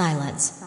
Silence.